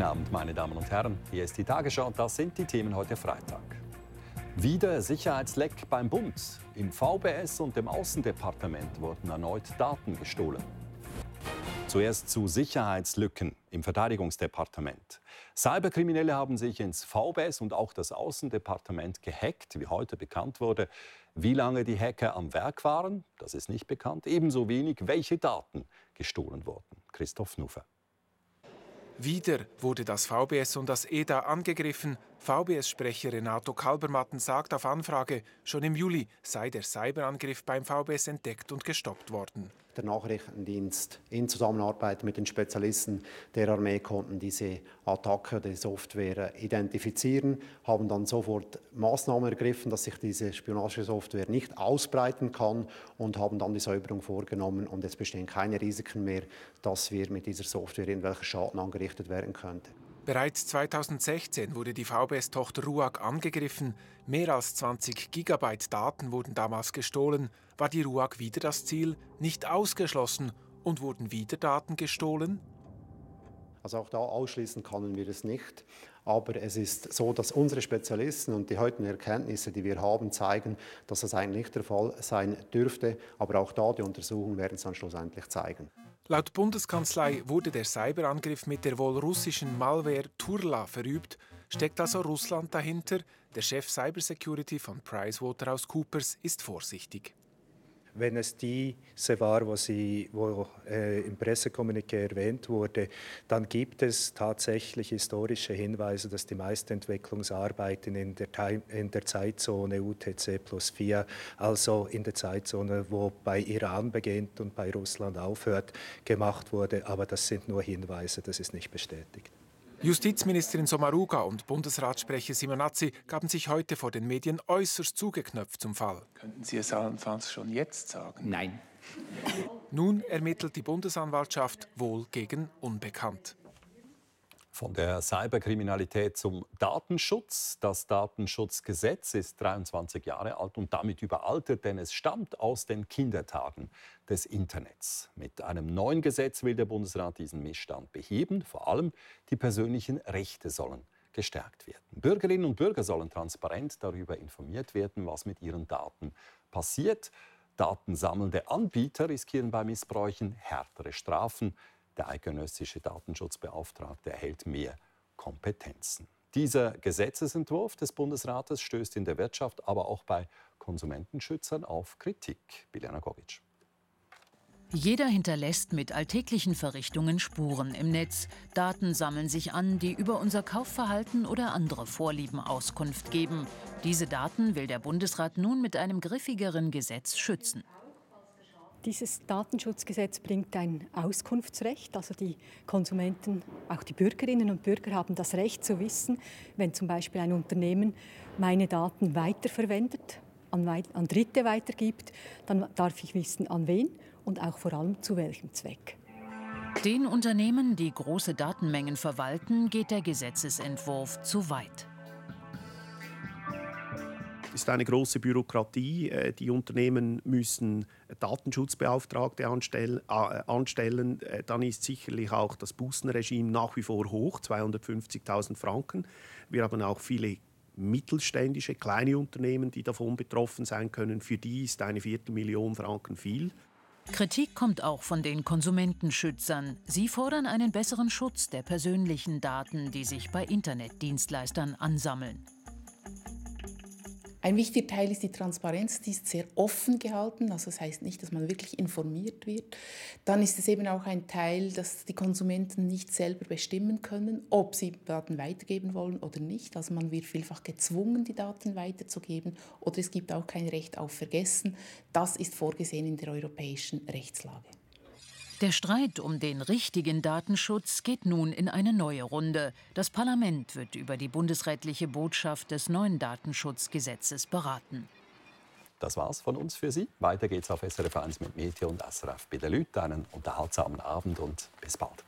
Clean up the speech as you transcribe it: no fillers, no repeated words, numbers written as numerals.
Guten Abend, meine Damen und Herren. Hier ist die Tagesschau und das sind die Themen heute Freitag. Wieder Sicherheitsleck beim Bund. Im VBS und dem Außendepartement wurden erneut Daten gestohlen. Zuerst zu Sicherheitslücken im Verteidigungsdepartement. Cyberkriminelle haben sich ins VBS und auch das Außendepartement gehackt, wie heute bekannt wurde. Wie lange die Hacker am Werk waren, das ist nicht bekannt. Ebenso wenig, welche Daten gestohlen wurden. Christoph Nufer. Wieder wurde das VBS und das EDA angegriffen. VBS-Sprecher Renato Kalbermatten sagt auf Anfrage, schon im Juli sei der Cyberangriff beim VBS entdeckt und gestoppt worden. Der Nachrichtendienst in Zusammenarbeit mit den Spezialisten der Armee konnten diese Attacke der Software identifizieren, haben dann sofort Maßnahmen ergriffen, dass sich diese Spionagesoftware nicht ausbreiten kann und haben dann die Säuberung vorgenommen. Und es bestehen keine Risiken mehr, dass wir mit dieser Software irgendwelche Schaden angerichtet werden könnte. Bereits 2016 wurde die VBS-Tochter Ruag angegriffen. Mehr als 20 Gigabyte Daten wurden damals gestohlen. War die Ruag wieder das Ziel? Nicht ausgeschlossen. Und wurden wieder Daten gestohlen? Also auch da ausschließen können wir es nicht. Aber es ist so, dass unsere Spezialisten und die heutigen Erkenntnisse, die wir haben, zeigen, dass das eigentlich nicht der Fall sein dürfte. Aber auch da, die Untersuchungen werden es dann schlussendlich zeigen. Laut Bundeskanzlei wurde der Cyberangriff mit der wohl russischen Malware Turla verübt. Steckt also Russland dahinter? Der Chef Cybersecurity von PricewaterhouseCoopers ist vorsichtig. Wenn es diese war, wo im Pressekommuniqué erwähnt wurde, dann gibt es tatsächlich historische Hinweise, dass die meisten Entwicklungsarbeiten in der Zeitzone UTC+4, also in der Zeitzone, wo bei Iran beginnt und bei Russland aufhört, gemacht wurde. Aber das sind nur Hinweise, das ist nicht bestätigt. Justizministerin Sommaruga und Bundesratssprecher Simonazzi gaben sich heute vor den Medien äußerst zugeknöpft zum Fall. Könnten Sie es allenfalls schon jetzt sagen? Nein. Nun ermittelt die Bundesanwaltschaft wohl gegen Unbekannt. Von der Cyberkriminalität zum Datenschutz. Das Datenschutzgesetz ist 23 Jahre alt und damit überaltert, denn es stammt aus den Kindertagen des Internets. Mit einem neuen Gesetz will der Bundesrat diesen Missstand beheben. Vor allem die persönlichen Rechte sollen gestärkt werden. Bürgerinnen und Bürger sollen transparent darüber informiert werden, was mit ihren Daten passiert. Datensammelnde Anbieter riskieren bei Missbräuchen härtere Strafen. Der eidgenössische Datenschutzbeauftragte erhält mehr Kompetenzen. Dieser Gesetzesentwurf des Bundesrates stößt in der Wirtschaft, aber auch bei Konsumentenschützern auf Kritik. Biljana Kovic. Jeder hinterlässt mit alltäglichen Verrichtungen Spuren im Netz. Daten sammeln sich an, die über unser Kaufverhalten oder andere Vorlieben Auskunft geben. Diese Daten will der Bundesrat nun mit einem griffigeren Gesetz schützen. Dieses Datenschutzgesetz bringt ein Auskunftsrecht, also die Konsumenten, auch die Bürgerinnen und Bürger haben das Recht zu wissen, wenn zum Beispiel ein Unternehmen meine Daten weiterverwendet, an Dritte weitergibt, dann darf ich wissen, an wen und auch vor allem zu welchem Zweck. Den Unternehmen, die große Datenmengen verwalten, geht der Gesetzesentwurf zu weit. Es ist eine große Bürokratie. Die Unternehmen müssen Datenschutzbeauftragte anstellen. Dann ist sicherlich auch das Bussenregime nach wie vor hoch, 250.000 Franken. Wir haben auch viele mittelständische, kleine Unternehmen, die davon betroffen sein können. Für die ist 250.000 Franken viel. Kritik kommt auch von den Konsumentenschützern. Sie fordern einen besseren Schutz der persönlichen Daten, die sich bei Internetdienstleistern ansammeln. Ein wichtiger Teil ist die Transparenz, die ist sehr offen gehalten, also das heißt nicht, dass man wirklich informiert wird. Dann ist es eben auch ein Teil, dass die Konsumenten nicht selber bestimmen können, ob sie Daten weitergeben wollen oder nicht. Also man wird vielfach gezwungen, die Daten weiterzugeben, oder es gibt auch kein Recht auf Vergessen. Das ist vorgesehen in der europäischen Rechtslage. Der Streit um den richtigen Datenschutz geht nun in eine neue Runde. Das Parlament wird über die bundesrätliche Botschaft des neuen Datenschutzgesetzes beraten. Das war's von uns für Sie. Weiter geht's auf SRF 1 mit Mete und Asraf Bedelüt. Einen unterhaltsamen Abend und bis bald.